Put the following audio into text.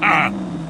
Ha!